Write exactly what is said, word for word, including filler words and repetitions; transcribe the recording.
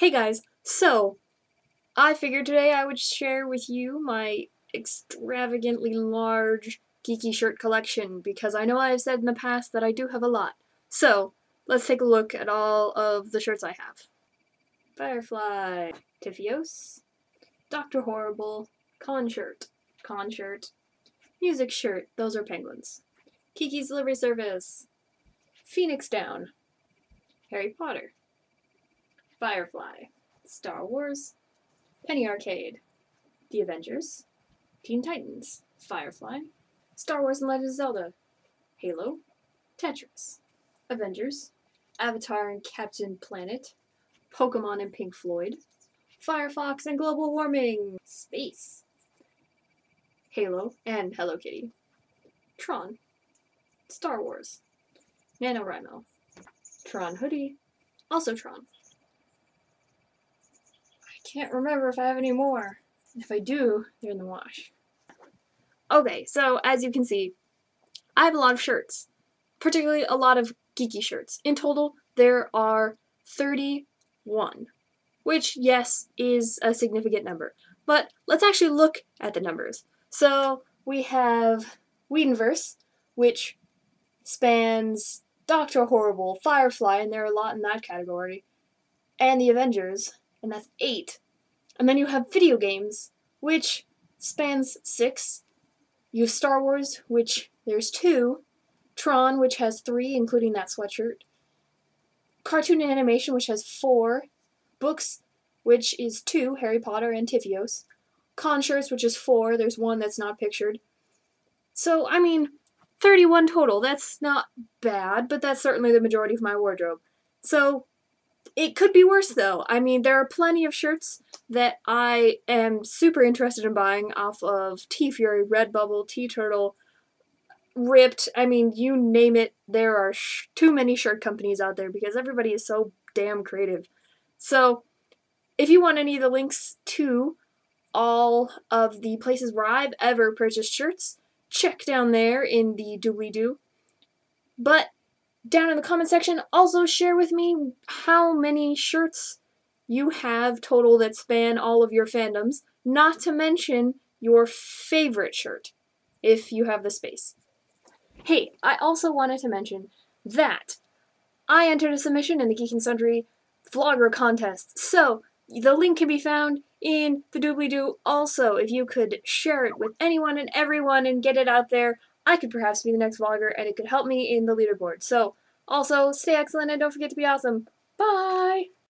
Hey guys, so I figured today I would share with you my extravagantly large geeky shirt collection because I know I've said in the past that I do have a lot. So let's take a look at all of the shirts I have. Firefly, Tiffios, Doctor Horrible, Con Shirt, Con Shirt, Music Shirt, those are penguins, Kiki's Delivery Service, Phoenix Down, Harry Potter, Firefly, Star Wars, Penny Arcade, The Avengers, Teen Titans, Firefly, Star Wars and Legend of Zelda, Halo, Tetris, Avengers, Avatar and Captain Planet, Pokemon and Pink Floyd, Firefox and Global Warming, Space, Halo and Hello Kitty, Tron, Star Wars, NaNoWriMo, Tron Hoodie, also Tron. Can't remember if I have any more. If I do, they're in the wash. Okay, so as you can see, I have a lot of shirts, particularly a lot of geeky shirts. In total, there are thirty-one, which, yes, is a significant number. But let's actually look at the numbers. So we have Whedonverse, which spans Doctor Horrible, Firefly, and there are a lot in that category, and the Avengers, and that's eight. And then you have video games, which spans six. You have Star Wars, which there's two. Tron, which has three, including that sweatshirt. Cartoon and animation, which has four. Books, which is two, Harry Potter and Tiffios. Con shirts, which is four. There's one that's not pictured. So, I mean, thirty-one total. That's not bad, but that's certainly the majority of my wardrobe. So, it could be worse, though. I mean, there are plenty of shirts that I am super interested in buying off of TeeFury, Redbubble, TeeTurtle, Ripped. I mean, you name it. There are sh too many shirt companies out there because everybody is so damn creative. So, if you want any of the links to all of the places where I've ever purchased shirts, check down there in the doobly-doo. But down in the comment section, also share with me how many shirts you have total that span all of your fandoms, not to mention your favorite shirt, if you have the space. Hey, I also wanted to mention that I entered a submission in the Geek and Sundry vlogger contest, so the link can be found in the doobly-doo. Also, if you could share it with anyone and everyone and get it out there, I could perhaps be the next vlogger, and it could help me in the leaderboard. So, also, stay excellent and don't forget to be awesome. Bye!